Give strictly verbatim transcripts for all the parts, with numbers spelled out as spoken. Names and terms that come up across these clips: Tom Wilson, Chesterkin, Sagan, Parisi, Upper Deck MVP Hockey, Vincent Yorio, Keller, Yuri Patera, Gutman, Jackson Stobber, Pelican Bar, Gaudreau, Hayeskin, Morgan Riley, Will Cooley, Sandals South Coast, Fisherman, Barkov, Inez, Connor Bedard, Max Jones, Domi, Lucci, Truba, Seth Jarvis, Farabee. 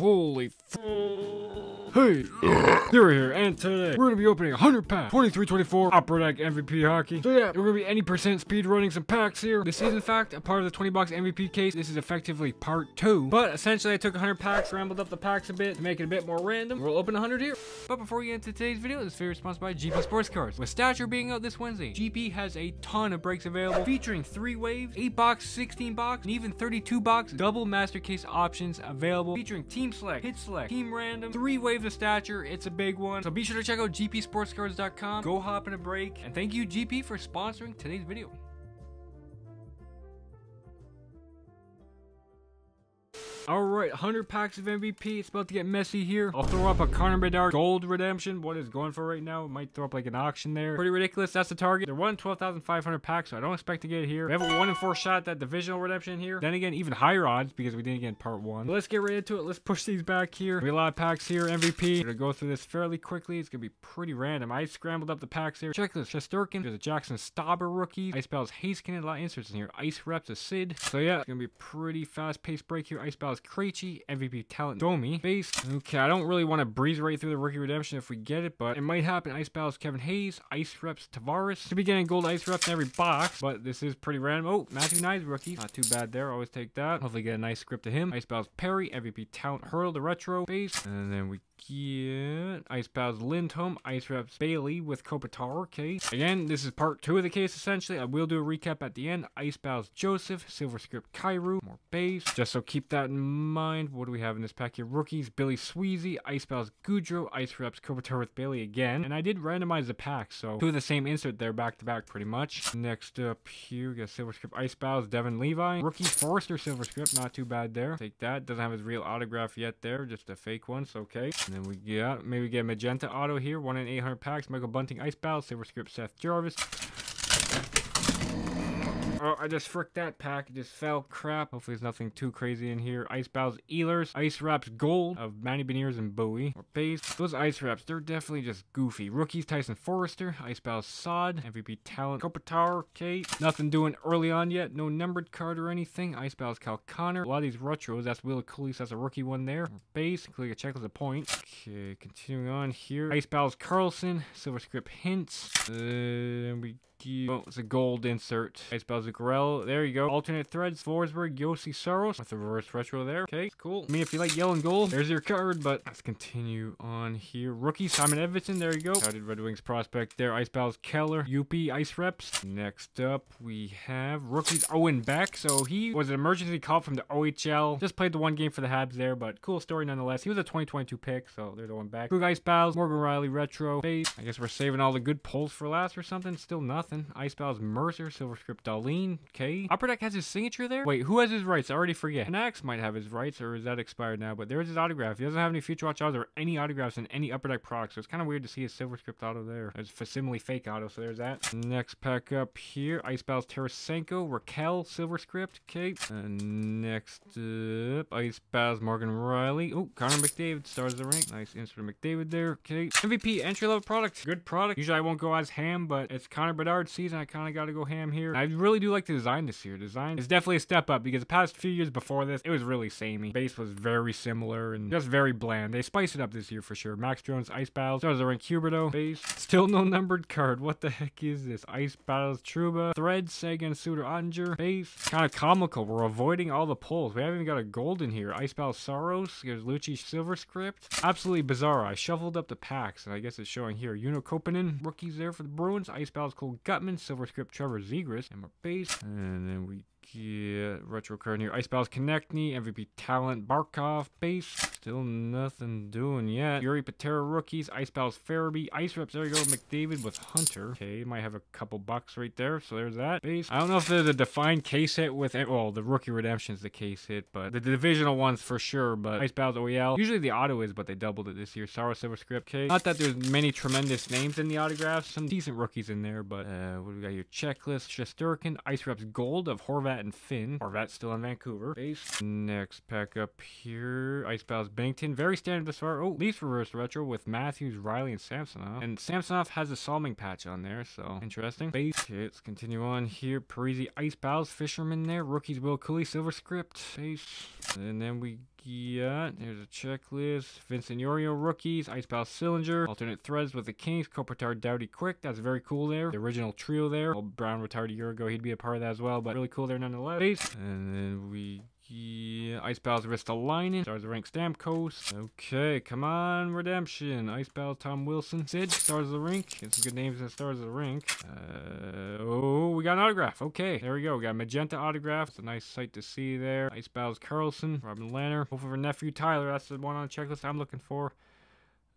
Holy f. Hey, you're here, and today we're going to be opening one hundred packs, twenty-three twenty-four Upper Deck M V P Hockey. So yeah, we're going to be any percent speed running some packs here. This is in fact a part of the twenty box M V P case. This is effectively part two, but essentially I took one hundred packs, rambled up the packs a bit to make it a bit more random. We'll open one hundred here. But before we get into today's video, this video is sponsored by G P Sports Cards. With Stature being out this Wednesday, G P has a ton of breaks available, featuring three waves, eight box, sixteen box, and even thirty-two box double master case options available, featuring team select, hit select, team random, three waves of stature. It's a big one, so be sure to check out G P sports cards dot com. Go hop in a break, and thank you G P for sponsoring today's video. All right, one hundred packs of M V P. It's about to get messy here. I'll throw up a Connor Bedard gold redemption. What is going for right now? Might throw up like an auction there. Pretty ridiculous. That's the target. They're one in twelve thousand five hundred packs, so I don't expect to get it here. We have a one in four shot at that divisional redemption here. Then again, even higher odds because we didn't get in part one. So let's get right into it. Let's push these back here. We have a lot of packs here. M V P. We're gonna go through this fairly quickly. It's gonna be pretty random. I scrambled up the packs here. Checklist: Chesterkin. There's a Jackson Stobber rookie. Ice Pals Hayeskin, and a lot of inserts in here. Ice Reps a Sid. So yeah, it's gonna be pretty fast-paced break here. Ice Pals Krejci, M V P talent Domi, base. Okay, I don't really want to breeze right through the rookie redemption if we get it, but it might happen. Ice Battles Kevin Hayes, Ice Reps Tavares. Should be getting gold Ice Reps in every box, but this is pretty random. Oh, Matthew Nye's rookie, not too bad there. Always take that. Hopefully get a nice script to him. Ice Battles Perry, M V P talent Hurdle, the retro, base. And then we get Ice Battles Lindholm, Ice Reps Bailey with Kopitar. Okay, again, this is part two of the case essentially. I will do a recap at the end. Ice Battles Joseph, Silver Script Kairu, more base. Just so keep that in mind. What do we have in this pack here? Rookies: Billy Sweezy, Ice Battles Gaudreau, Ice Reps Kopitar with Bailey again. And I did randomize the pack, so two of the same insert there back to back pretty much. Next up here, we got Silver Script Ice Battles Devin Levi, rookie Forster Silver Script, not too bad there. Take that. Doesn't have his real autograph yet there, just a fake one, so okay. And then we got maybe get magenta auto here, one in eight hundred packs. Michael Bunting Ice Battles Silver Script Seth Jarvis. Oh, I just fricked that pack. It just fell. Crap. Hopefully there's nothing too crazy in here. Ice Battles Ehlers, Ice Wraps Gold of Manny Beniers and Bowie. Or base. Those Ice Wraps, they're definitely just goofy. Rookies, Tyson Forrester, Ice Battles Sod, M V P Talent, Kopitar, Kate. Nothing doing early on yet. No numbered card or anything. Ice Battles Cal Connor. A lot of these retros. That's Will Cooley, so that's a rookie one there. Or base. Click a checklist of points. Okay, continuing on here. Ice Battles Carlson, Silver Script Hints. Then uh, we Oh, it's a gold insert. Ice Battles Zuccarello. There you go. Alternate threads. Forsberg, Yossi Saros. With the reverse retro there. Okay, cool. I mean, if you like yellow and gold, there's your card, but let's continue on here. Rookie Simon Edvinson. There you go. Touted Red Wings prospect there. Ice Battles Keller. U P Ice Reps. Next up, we have rookies Owen Beck. So he was an emergency call from the O H L. Just played the one game for the Habs there, but cool story nonetheless. He was a twenty twenty-two pick, so there's Owen Beck. Krug Ice Battles. Morgan Riley retro. Base. I guess we're saving all the good pulls for last or something. Still nothing. Ice Battles Mercer, Silver Script Dahlin. Okay. Upper Deck has his signature there? Wait, who has his rights? I already forget. Nax might have his rights, or is that expired now? But there's his autograph. He doesn't have any Future Watch autos or any autographs in any Upper Deck product, so it's kind of weird to see his Silver Script auto there. There's facsimile fake auto, so there's that. Next pack up here, Ice Battles Tarasenko, Raquel, Silver Script. Okay. And next up, Ice Battles Morgan Riley. Oh, Connor McDavid stars the rank. Nice insert McDavid there. Okay. M V P entry level product. Good product. Usually I won't go as ham, but it's Connor Bedard season. I kind of got to go ham here. I really do like the design this year. Design is definitely a step up because the past few years before this, it was really samey. Base was very similar and just very bland. They spiced it up this year for sure. Max Jones, Ice Battles. Stars the rank Huberto. Base. Still no numbered card. What the heck is this? Ice Battles Truba. Thread, Sagan, Suter, Ottinger. Base. Kind of comical. We're avoiding all the pulls. We haven't even got a gold in here. Ice Battles Saros. There's Lucci Silver Script. Absolutely bizarre. I shuffled up the packs and I guess it's showing here. Uno Kopanen. Rookies there for the Bruins. Ice Battles Cole Gutman, Silver Script Trevor Zegras, and more base. And then we get retro card here. Ice Battles Konechny, M V P Talent Barkov, base. Still nothing doing yet. Yuri Patera rookies, Ice Battles Farabee, Ice Reps. There you go, McDavid with Hunter. Okay, might have a couple bucks right there. So there's that base. I don't know if there's a defined case hit with it. Well, the rookie redemption's the case hit, but the divisional ones for sure. But Ice Battles O E L. Usually the auto is, but they doubled it this year. Saros Silver Script. Okay, not that there's many tremendous names in the autographs. Some decent rookies in there, but uh, what do we got here? Checklist Shesterkin, Ice Reps Gold of Horvat and Finn. Horvat's still in Vancouver. Base. Next pack up here. Ice Battles Bennington. Very standard this far. Oh, Leafs reverse retro with Matthews, Riley, and Samsonov. And Samsonov has a Salming patch on there, so interesting. Base hits. Continue on here. Parisi, Ice Battles, Fisherman there. Rookies, Will Cooley, Silver Script. Base. And then we got, there's a checklist. Vincent Yorio, Rookies, Ice Battles, Sillinger. Alternate threads with the Kings, Kopitar, Doughty, Quick. That's very cool there. The original trio there. Old Brown retired a year ago. He'd be a part of that as well, but really cool there nonetheless. Base. And then we... Yeah, Ice Battles, Ristolainen. Stars of the Rink, Stamkos. Okay, come on, Redemption. Ice Battles, Tom Wilson. Sid, Stars of the Rink. Get some good names in Stars of the Rink. Uh, oh, we got an autograph. Okay, there we go. We got Magenta autograph. It's a nice sight to see there. Ice Battles, Carlson. Robin Lehner. Hopefully for nephew Tyler. That's the one on the checklist I'm looking for.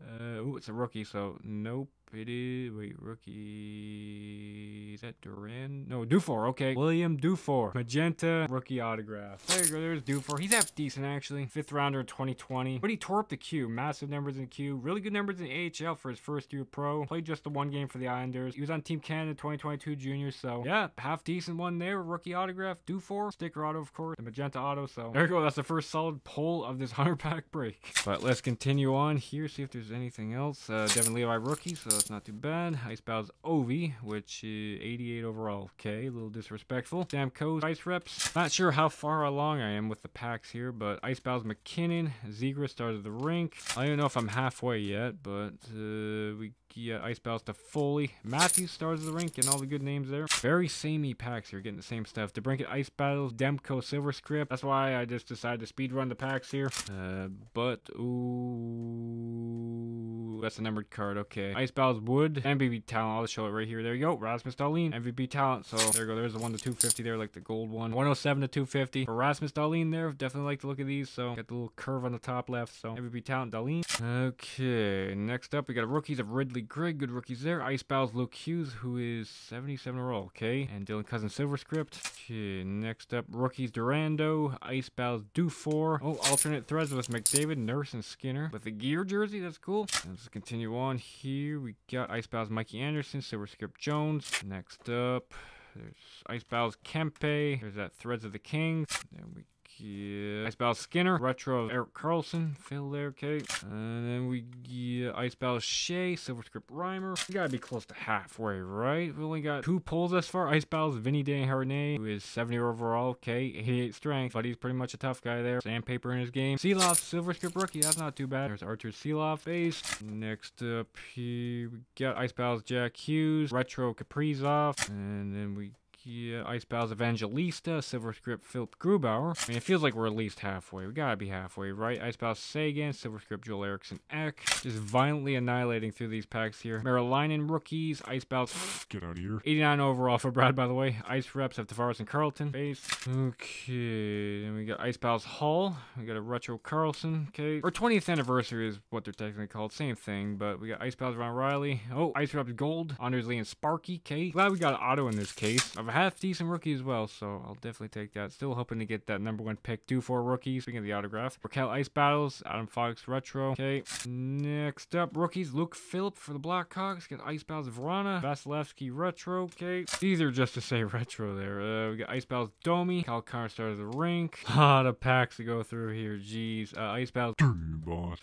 Uh, oh, it's a rookie, so nope. It is, wait, rookie, is that Duran? No, Dufour, okay. William Dufour, Magenta, rookie autograph. There you go, there's Dufour. He's half decent, actually. Fifth rounder in twenty twenty. But he tore up the Q, massive numbers in Q. Really good numbers in A H L for his first year pro. Played just the one game for the Islanders. He was on Team Canada twenty twenty-two junior, so yeah, half decent one there. Rookie autograph, Dufour, sticker auto, of course, and Magenta auto, so there you go. That's the first solid pull of this one hundred pack break. But let's continue on here, see if there's anything else. Uh, Devin Levi, rookie, so it's not too bad. Ice Battles Ovi, which is eighty-eight overall. Okay, a little disrespectful. Stamkos, Ice Reps. Not sure how far along I am with the packs here, but Ice Battles McKinnon, Zegras, Stars of the Rink. I don't even know if I'm halfway yet, but uh, we yeah, Ice Battles to Foley. Matthews, Stars of the Rink, and all the good names there. Very samey packs here, getting the same stuff. DeBrincat, Ice Battles, Demko, Silver Script. That's why I just decided to speed run the packs here. Uh, but, ooh, that's a numbered card, okay. Ice Battles Wood, M V P Talent. I'll show it right here. There you go, Rasmus Dahlin, M V P Talent. So, there you go, there's the one to two fifty there, like the gold one. one oh seven to two fifty. For Rasmus Dahlin there, definitely like the look of these. So, got the little curve on the top left. So, M V P Talent, Dahlin. Okay, next up, we got rookies of Ridley Greg, good rookies there. Ice Battles, Luke Hughes, who is seventy-seven overall, okay. And Dylan Cousins, Silver Script. Okay, next up, rookies Durando, Ice Battles, Dufour. Oh, alternate threads with McDavid, Nurse, and Skinner. With the gear jersey, that's cool. Let's continue on here. We got Ice Battles, Mikey Anderson, Silver Script, Jones. Next up, there's Ice Battles, Kempe. There's that threads of the Kings. There we go. Yeah. Ice Battles Skinner, retro of Eric Carlson, Phil there, okay. And then we get Ice Battles Shea, Silver Script Rhymer. We gotta be close to halfway, right? We only got two pulls thus far. Ice Battles Vinny Desharnais, who is seventy overall, okay, eighty-eight strength, but he's pretty much a tough guy there. Sandpaper in his game. Seeloff, Silver Script Rookie, that's not too bad. There's Arthur Seeloff base. Next up here, we got Ice Battles Jack Hughes, retro Kaprizov, and then we Yeah, Ice Battles Evangelista, Silver Script Philip Grubauer. I mean, it feels like we're at least halfway. We gotta be halfway, right? Ice Battles Sagan, Silver Script Joel Eriksson Eck. Just violently annihilating through these packs here. Merrill-Linen rookies, Ice Battles. Get out of here. eighty-nine overall for Brad, by the way. Ice Reps of Tavares and Carlton. Base. Okay, then we got Ice Battles Hall. We got a retro Carlson. Okay, or twentieth anniversary is what they're technically called. Same thing, but we got Ice Battles Ron Riley. Oh, Ice Reps Gold, Anders Lee and Sparky. Okay, glad we got an auto in this case. I've half decent rookie as well, so I'll definitely take that. Still hoping to get that number one pick. Dufour rookies. Speaking of the autograph, Raquel Ice Battles, Adam Fox retro. Okay, next up rookies Luke Philip for the Blackhawks. Got Ice Battles Vrana, Vasilevsky retro. Okay, these are just to say retro there. Uh, we got Ice Battles Domi, Kyle Connor Stars of the Rink. A lot of packs to go through here. Jeez, uh, Ice Battles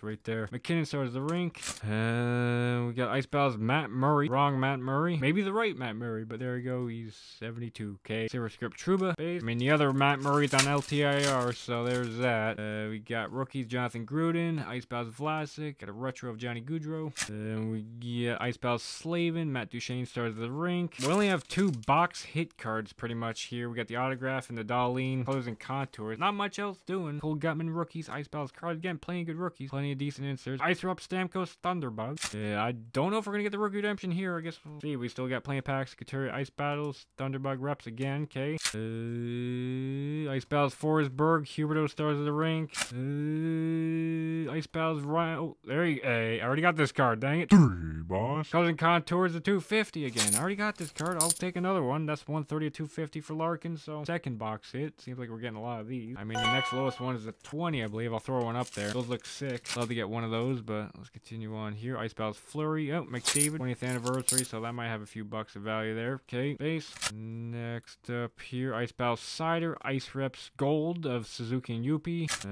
right there. McKinnon Stars of the Rink. Uh, we got Ice Battles Matt Murray. Wrong Matt Murray. Maybe the right Matt Murray, but there you go. He's seventy. seventy-two K. Silver Script Truba. Base. I mean, the other Matt Murray's on L T I R, so there's that. Uh, we got rookies Jonathan Gruden, Ice Battles Vlasic, got a retro of Johnny Gaudreau. Then we get Ice Battles Slavin, Matt Duchene, Stars of the Rink. We only have two box hit cards pretty much here. We got the autograph and the Dahlin colors and contours. Not much else doing. Cole Gutman rookies, Ice Battles card. Again, plenty of good rookies, plenty of decent inserts. Ice Rup Stamkos, Thunderbug. Yeah, I don't know if we're gonna get the rookie redemption here. I guess we'll see. We still got plenty of packs. Couturier, Ice Battles, Thunderbug. Reps again, okay. Uh, Ice Battles Forsberg, Huberto Stars of the Rink. Uh, Ice Battles Ryan. Oh, there you go. Hey, I already got this card, dang it. Three, boss. Cousin Contours the two fifty again. I already got this card. I'll take another one. That's one thirty to two fifty for Larkin. So, second box hit. Seems like we're getting a lot of these. I mean, the next lowest one is a twenty, I believe. I'll throw one up there. Those look sick. Love to get one of those, but let's continue on here. Ice Battles Flurry. Oh, McDavid, twentieth anniversary. So, that might have a few bucks of value there. Okay, base. Next up here, Ice Battles Cider, Ice Reps Gold of Suzuki and Yuppie. And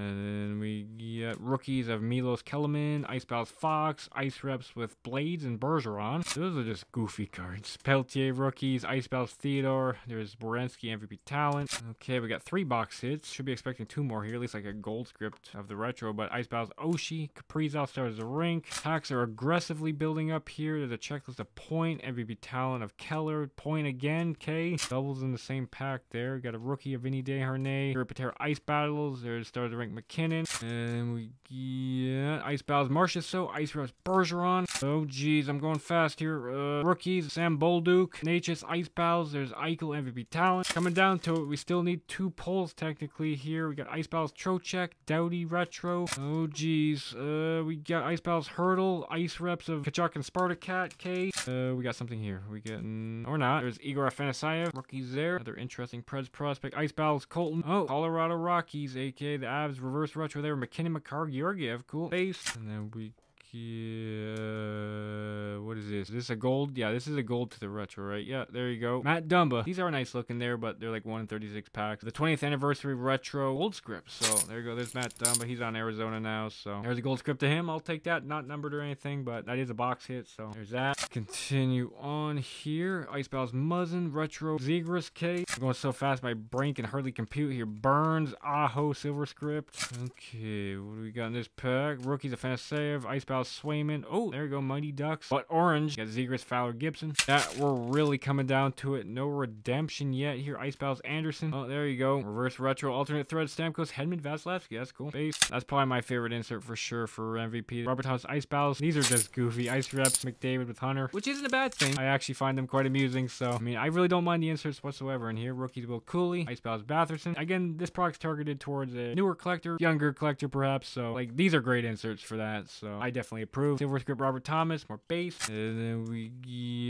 then we get rookies of have Milos Kellerman, Ice Battles Fox, Ice Reps with Blades, and Bergeron. Those are just goofy cards. Peltier rookies, Ice Battles Theodore. There's Borensky, M V P Talent. Okay, we got three box hits. Should be expecting two more here, at least like a gold script of the retro, but Ice Battles Oshie, Kaprizov starts the rink. Hacks are aggressively building up here. There's a checklist of Point, M V P Talent of Keller, Point again, K. Doubles in the same pack there. We got a rookie of Vinny Desharnais, Kopitar Ice Battles, there's Stars the Rink McKinnon, and we yeah, Ice Battles Marchessault, Ice Reps Bergeron. Oh geez, I'm going fast here. Uh, rookies, Sam Bolduc, Natchez Ice Battles, there's Eichel, M V P Talent. Coming down to it, we still need two pulls technically here. We got Ice Battles Trocheck, Doughty Retro. Oh geez, uh, we got Ice Battles Hurdle, Ice Reps of Kachuk and Spartacat, K. Uh, we got something here. We getting, or not, there's Igor Afanassiev, rookies there. Another interesting Preds prospect, Ice Battles Colton. Oh, Colorado Rockies, aka the Avs, reverse retro there, McKinnon, Makar, Georgiev, cool base. And then we, yeah, what is this? Is this a gold? Yeah, this is a gold to the retro, right? Yeah, there you go. Matt Dumba. These are nice looking there, but they're like one in thirty-six packs. The twentieth anniversary retro gold script. So there you go. There's Matt Dumba. He's on Arizona now. So there's a gold script to him. I'll take that. Not numbered or anything, but that is a box hit. So there's that. Continue on here. Ice Battles Muzzin, retro Zegras K. I'm going so fast my brain can hardly compute here. Burns, Aho, silver script. Okay, what do we got in this pack? Rookies of Fantasiev, Ice Battles Swayman. Oh, there you go. Mighty Ducks. But orange. You got Zegras, Fowler, Gibson. That we're really coming down to it. No redemption yet here. Ice Battles Anderson. Oh, there you go. Reverse retro. Alternate thread. Stamkos, Hedman, Vasilevsky. That's cool. Base. That's probably my favorite insert for sure for M V P. Robert House Ice Battles. These are just goofy. Ice Reps McDavid with Hunter, which isn't a bad thing. I actually find them quite amusing. So, I mean, I really don't mind the inserts whatsoever in here. Rookies Will Cooley. Ice Battles Batherson. Again, this product's targeted towards a newer collector, younger collector perhaps. So, like, these are great inserts for that. So, I definitely Definitely approved. Silver script Robert Thomas, more base. And then we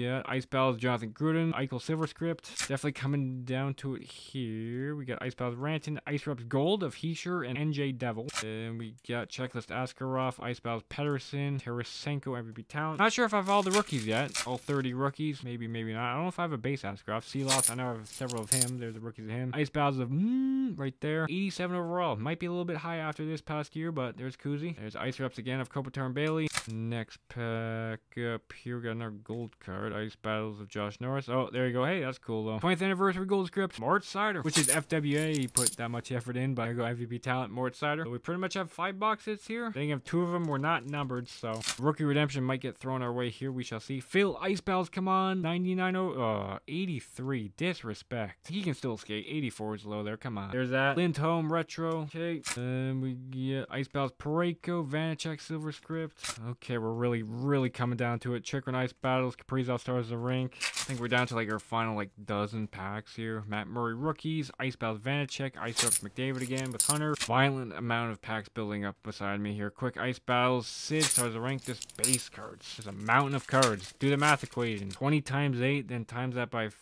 got Ice Battles Jonathan Gruden, Eichel silver script. Definitely coming down to it here. We got Ice Battles Ranton, Ice Reps Gold of Heischer and N J Devil. And we got Checklist Askarov, Ice Battles Pedersen, Tarasenko, M V P Talent. Not sure if I've all the rookies yet. All thirty rookies. Maybe, maybe not. I don't know if I have a base Askarov. Seelos, I know I have several of him. There's the rookies of him. Ice Battles of mm, right there. eighty-seven overall. Might be a little bit high after this past year, but there's Kuzi. There's Ice Reps again of Kopitar and Bailey. Next pack up here, we got another gold card. Ice Battles of Josh Norris. Oh, there you go. Hey, that's cool though. twentieth anniversary gold script. Mort Sider, which is F W A. He put that much effort in, but I go M V P Talent, Mort Sider. So we pretty much have five box hits here. I think of two of them were not numbered, so rookie redemption might get thrown our way here. We shall see. Phil Ice Battles, come on. ninety-nine, uh, eighty-three. Disrespect. He can still skate. eighty-four is low there. Come on. There's that. Lindholm retro. Okay. And we get Ice Battles Parayko, Vanacek silver script. Okay, we're really, really coming down to it. Chikrin Ice Battles, Kaprizov Stars the Rink. I think we're down to like our final like dozen packs here. Matt Murray rookies, Ice Battles Vanacek, Ice Reps McDavid again with Hunter. Violent amount of packs building up beside me here. Quick Ice Battles, Sid Stars the Rink. This base cards. There's a mountain of cards. Do the math equation. twenty times eight, then times that by five.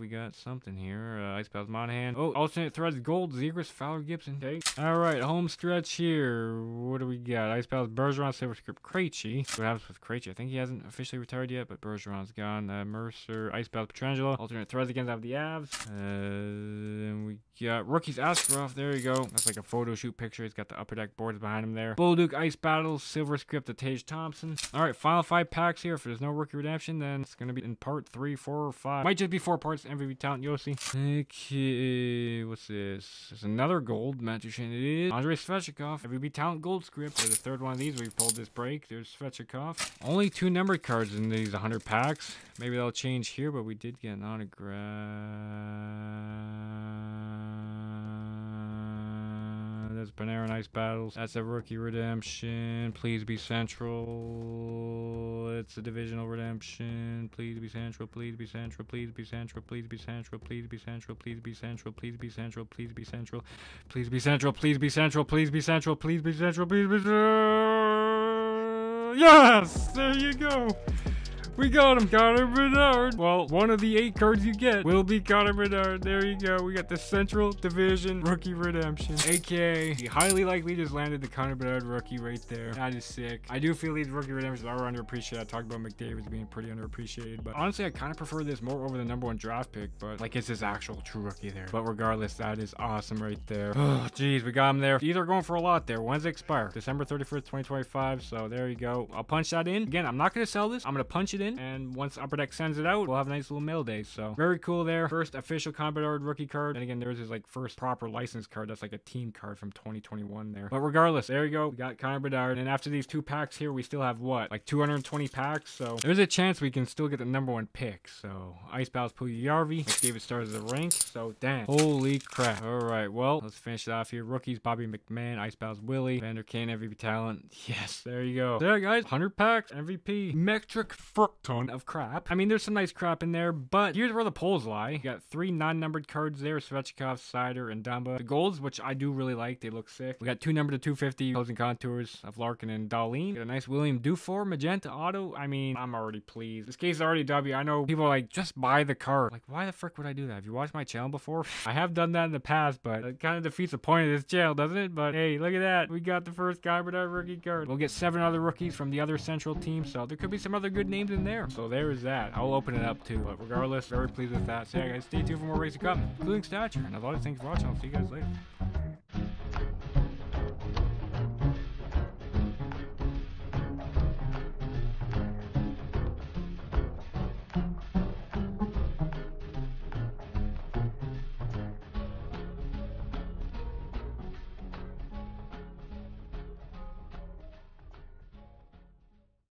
We got something here. Uh, Ice Battles Monahan. Oh, alternate threads gold. Zegras, Fowler, Gibson. Okay. All right, home stretch here. What do we got? Ice Battles Bergeron, silver script Krejci. What happens with Krejci? I think he hasn't officially retired yet, but Bergeron's gone. Uh, Mercer, Ice Battles Petrangelo. Alternate threads against out of the Avs. Uh, and we got rookies Askarov. There you go. That's like a photo shoot picture. He's got the upper deck boards behind him there. Bolduc Ice Battles, silver script to Tage Thompson. All right, final five packs here. If there's no rookie redemption, then it's gonna be in part three, four, or five. Might just be four parts. M V P Talent Yossi. Okay, what's this? There's another gold. Matt Duchene it is. Andrei Svechnikov. M V P Talent Gold Script. There's the third one of these we've pulled this break. There's Svechnikov. Only two numbered cards in these one hundred packs. Maybe that'll change here, but we did get an autograph. There's Panarin Ice Battles. That's a rookie redemption. Please be central. It's a divisional redemption. Please be central. Please be central. Please be central. Please be central. Please be central. Please be central. Please be central. Please be central. Please be central. Please be central. Please be central. Please be central. Please be central. Yes! There you go. We got him, Connor Bedard. Well, one of the eight cards you get will be Connor Bedard. There you go. We got the Central Division Rookie Redemption, aka he highly likely just landed the Connor Bedard rookie right there. That is sick. I do feel these rookie redemptions are underappreciated. I talked about McDavid's being pretty underappreciated, but honestly, I kind of prefer this more over the number one draft pick, but like it's his actual true rookie there. But regardless, that is awesome right there. Oh, geez, we got him there. These are going for a lot there. When's it expire? December thirty-first, twenty twenty-five. So there you go. I'll punch that in. Again, I'm not going to sell this. I'm going to punch it in, and once Upper Deck sends it out, we'll have a nice little mail day. So very cool there. First official Connor Bedard rookie card. And again, there's his like first proper license card. That's like a team card from twenty twenty-one there. But regardless, there you go. We got Connor Bedard. And after these two packs here, we still have what? Like two hundred twenty packs. So there's a chance we can still get the number one pick. So Ice Pals Puljujarvi. McDavid starts the rank. So dang. Holy crap. All right. Well, let's finish it off here. Rookies, Bobby McMahon, Ice Pals Willie, Vander Kane, M V P Talent. Yes. There you go. There, guys. one hundred packs, M V P, metric fuck ton of crap. I mean, there's some nice crap in there, but here's where the polls lie. You got three non-numbered cards there, Svechnikov, Sider, and Dumba. The golds, which I do really like. They look sick. We got two numbered to two fifty posing contours of Larkin and Dahlin. Got a nice William Dufour, Magenta Auto. I mean, I'm already pleased. This case is already W. I know people are like, just buy the card. Like, why the frick would I do that? Have you watched my channel before? I have done that in the past, but it kind of defeats the point of this channel, doesn't it? But hey, look at that. We got the first Connor Bedard rookie card. We'll get seven other rookies from the other Central team, so there could be some other good names in there. So there is that. I'll open it up too, but regardless, very pleased with that. So yeah, guys, stay tuned for more races to come, including Stature. And as always, thanks for watching. I'll see you guys later.